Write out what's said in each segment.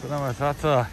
Guck mal, das Wasser.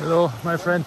Hello, my friend.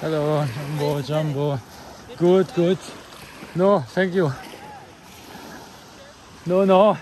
Hello, Jumbo, Jumbo. Good, good. No, thank you. No, no.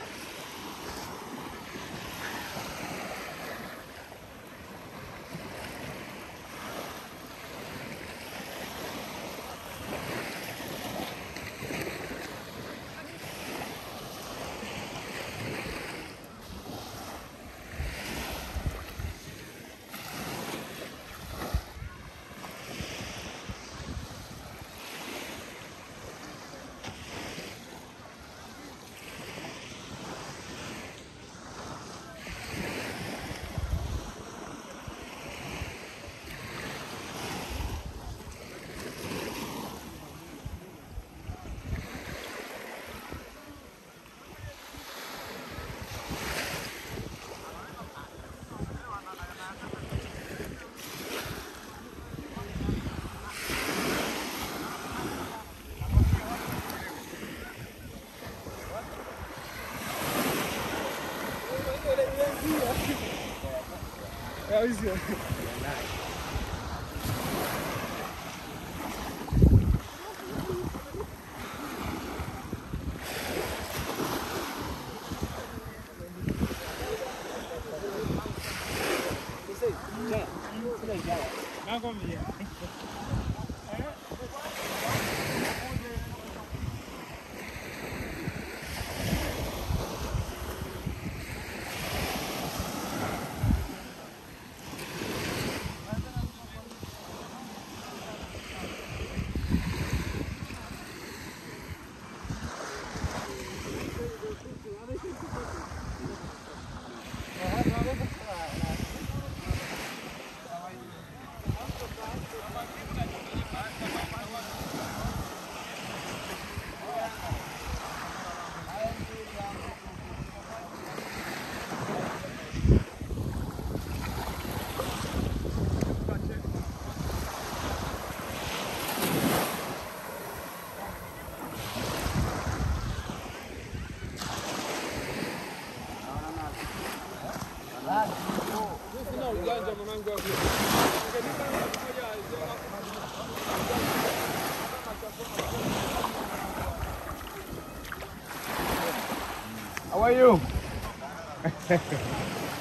How are you?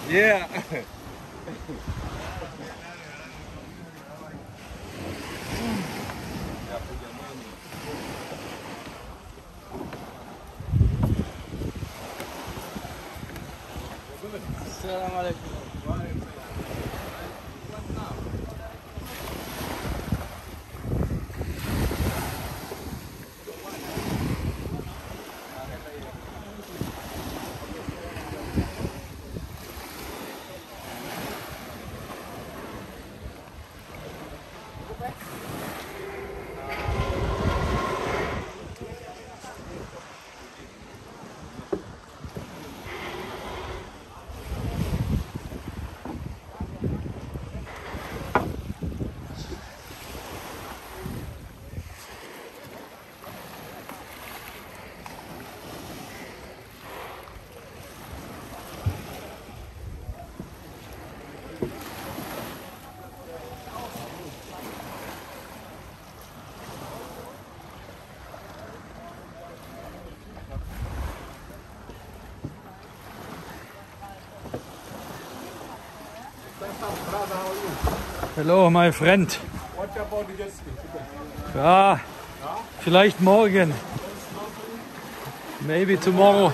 Yeah. Hello, my friend. What about the jet ski? Yeah, vielleicht morgen. Maybe tomorrow.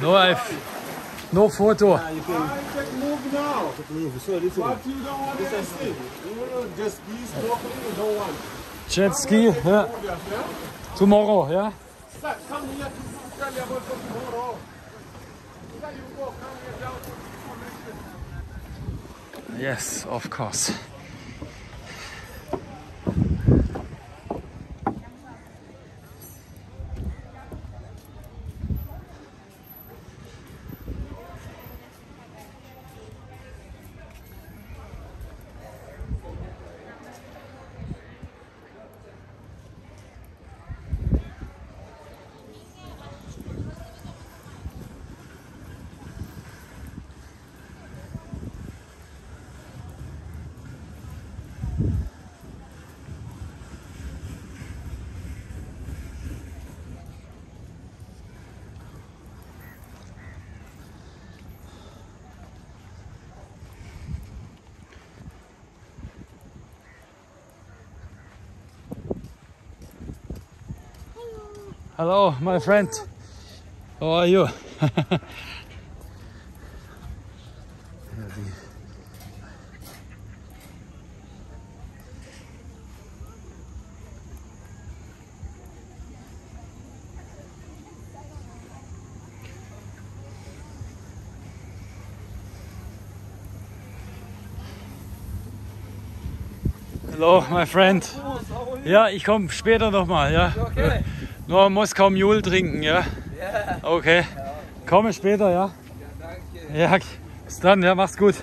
No, I've no photo. Yeah, you can take move now. Take move. So this but you don't want to see. You just please walk in. You don't want. Jet ski. Yeah. Tomorrow, yeah. Come here to tell you about tomorrow. You go come here down. Yes, of course. Hello, my friend. How are you? Hello, my friend. Ja, ich komme später nochmal, ja. Okay. Nur no, Moskau Mule trinken, ja? Ja. Okay. Ja, komme später, ja? Ja, danke. Ja, bis dann, ja, mach's gut.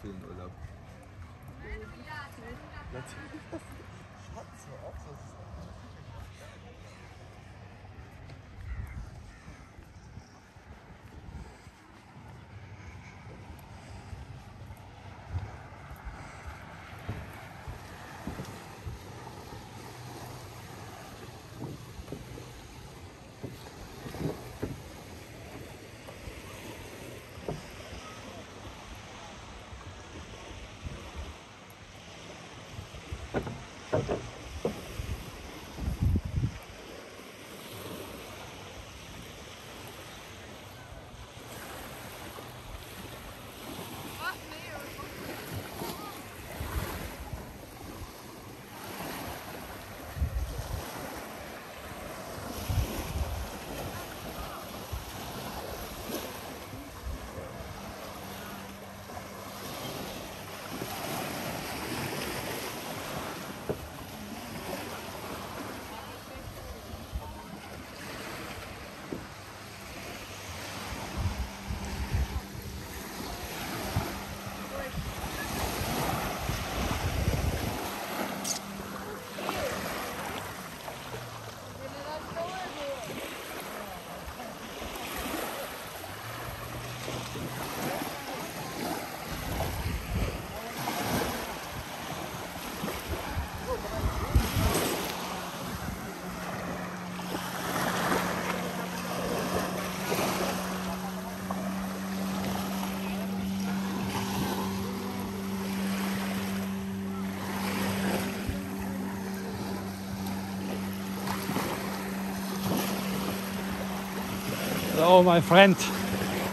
für den Urlaub. Oh, mein Freund.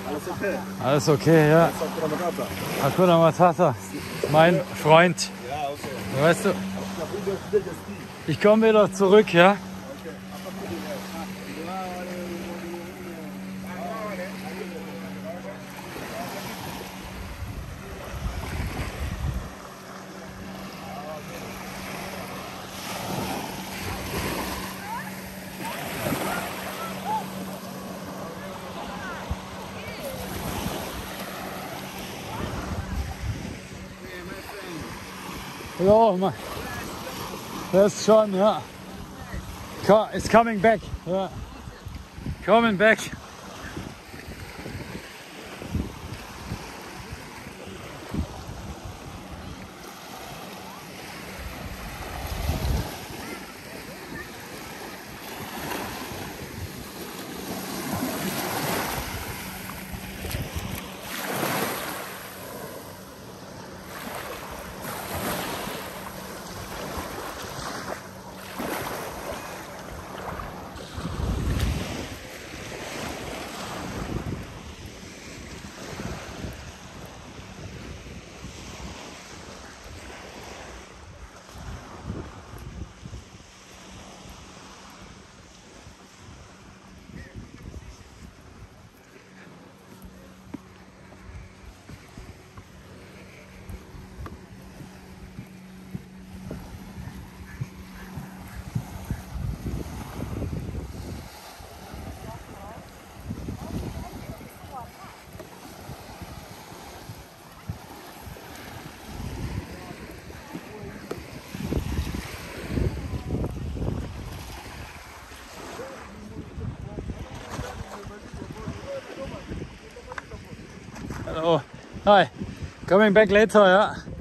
Alles okay? Alles okay, ja. Hakuna Matata. Mein Freund. Ja, okay. Weißt du? Ich komme wieder zurück, ja? Oh man, that's schon, yeah. It's coming back, yeah. Coming back. Hi, coming back later, yeah.